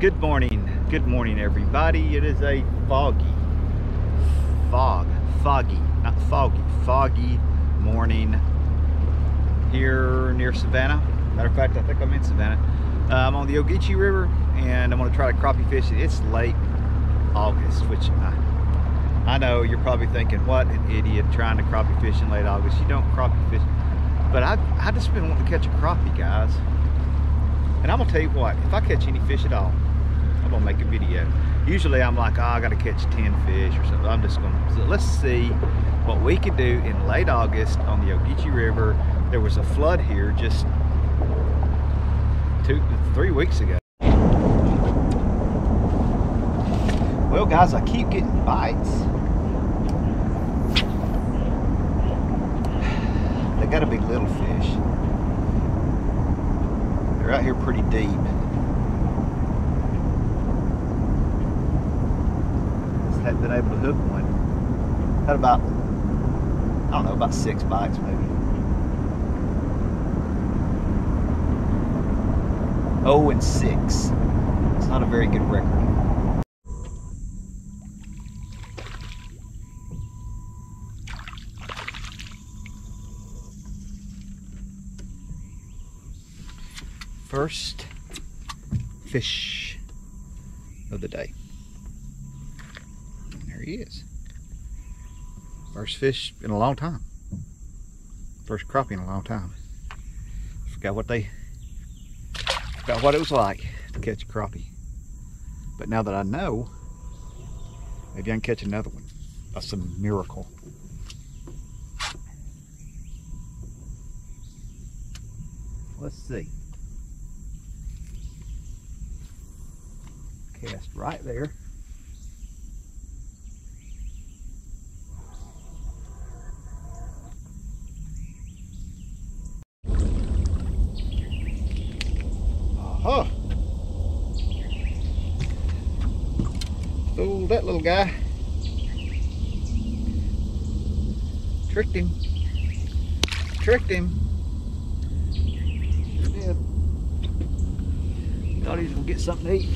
Good morning everybody. It is a foggy morning here near Savannah. Matter of fact, I think I'm in Savannah. I'm on the Ogechee River and I'm going to try to crappie fish it. It's late August, which I know you're probably thinking, what an idiot trying to crappie fish in late August. You don't crappie fish. But I've just been wanting to catch a crappie, guys. And I'm going to tell you what, if I catch any fish at all, I'm going to make a video. Usually I'm like, oh, I got to catch 10 fish or something. I'm just going to, so let's see what we could do in late August on the Ogechee River. There was a flood here just 2 to 3 weeks ago. Well, guys, I keep getting bites. They got to be little fish. They're out here pretty deep. Just haven't been able to hook one. Had about, I don't know, about 6 bites maybe. Oh, and 6. It's not a very good record. First fish of the day. There he is. First fish in a long time. First crappie in a long time. Forgot what it was like to catch a crappie. But now that I know, maybe I can catch another one. That's a miracle. Let's see. Cast right there. Aha! Fooled that little guy. Tricked him. Tricked him. Sure did. Thought he was gonna get something to eat.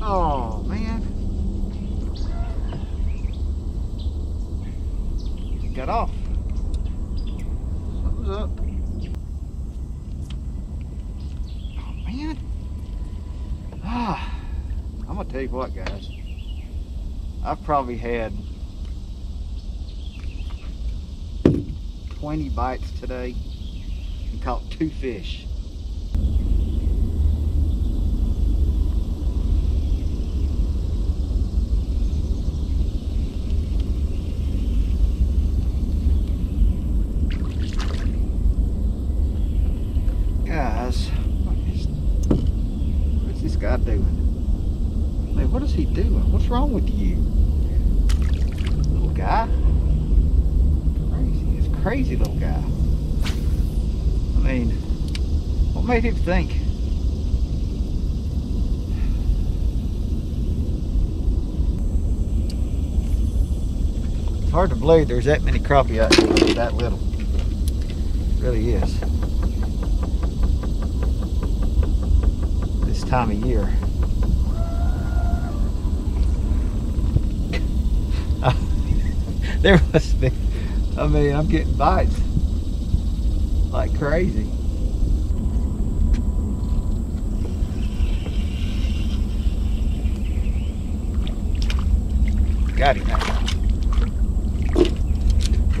Oh, man. It got off. Something's up. Oh, man. Ah, I'm going to tell you what, guys. I've probably had 20 bites today and caught 2 fish. Doing? Man, what is he doing? What's wrong with you? Little guy? Crazy. He's a crazy little guy. I mean, what made him think? It's hard to believe there's that many crappie out here that little. It really is. This time of year. There must be, I mean, I'm getting bites like crazy. Got him that time.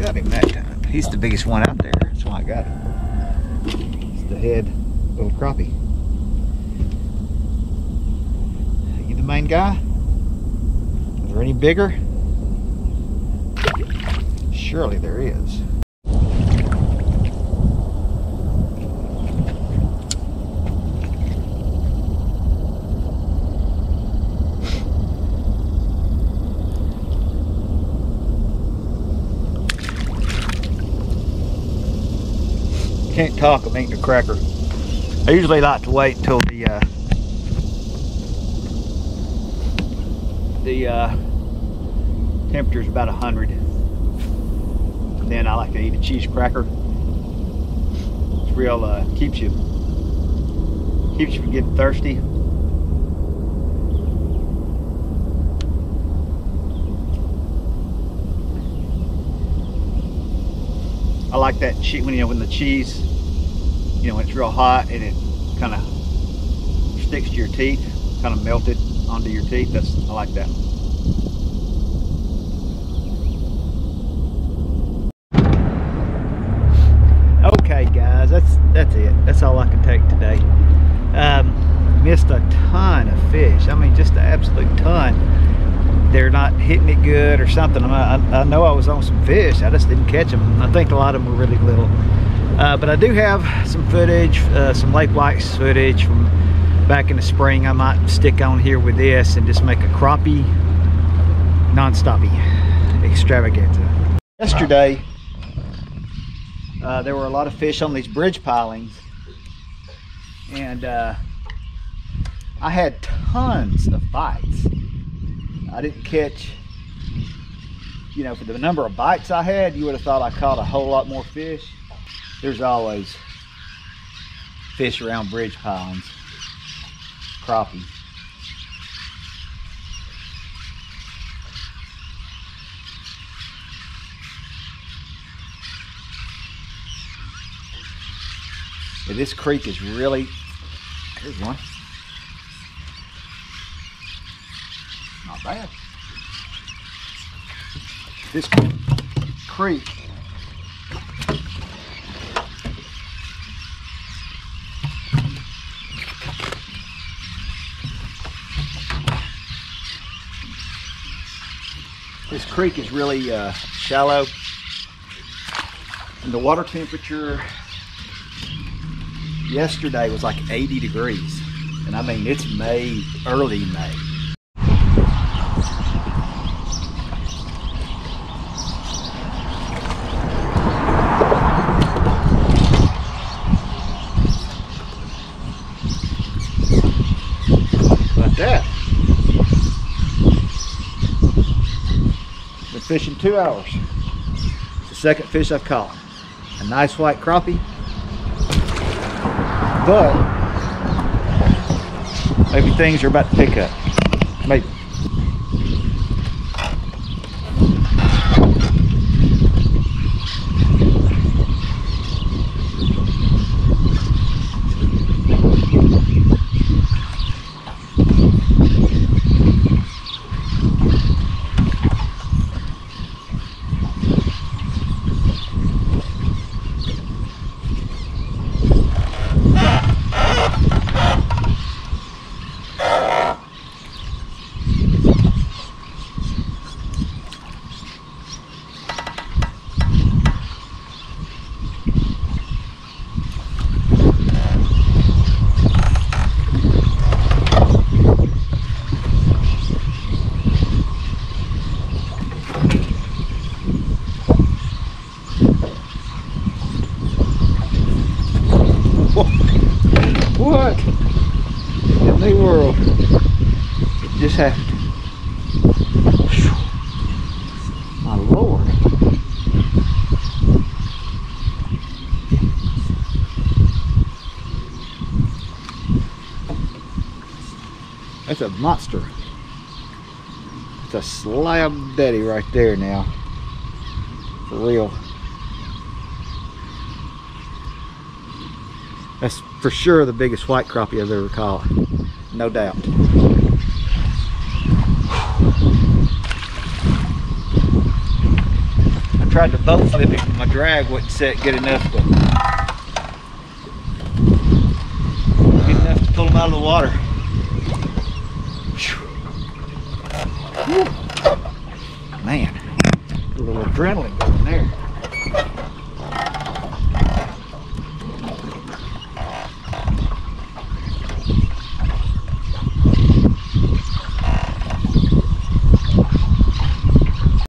Got him that time. He's the biggest one out there. That's why I got him. It's the head little crappie. Are you the main guy? Is there any bigger? Surely there is. can't talk, I'm eating a cracker. I usually like to wait till the temperature's about 100. Then I like to eat a cheese cracker. It's real, keeps you from getting thirsty. I like that cheese when, you know, when the cheese, you know, when it's real hot and it kind of sticks to your teeth, kind of melted onto your teeth. That's, I like that. Okay, guys, that's it. That's all I can take today. Missed a ton of fish. I mean, just an absolute ton. They're not hitting it good or something. I know I was on some fish, I just didn't catch them. I think a lot of them were really little, but I do have some footage, some Lake Weiss footage from back in the spring. I might stick on here with this and just make a crappie non-stoppy extravaganza. Yesterday there were a lot of fish on these bridge pilings, and I had tons of bites. I didn't catch, you know, for the number of bites I had, you would have thought I caught a whole lot more fish. There's always fish around bridge pilings, crappie. Yeah, this creek is really, here's one. Not bad. This creek is really shallow, and the water temperature yesterday was like 80 degrees, and I mean it's May, early May. Fishing 2 hours. It's the second fish I've caught. A nice white crappie, but maybe things are about to pick up. Maybe. What in the world? It just happened. My Lord. That's a monster. It's a slab daddy right there now. For real. That's for sure the biggest white crappie I've ever caught, no doubt. I tried to boat flip it, but my drag wasn't set good enough, but good enough to pull him out of the water. Man, a little adrenaline.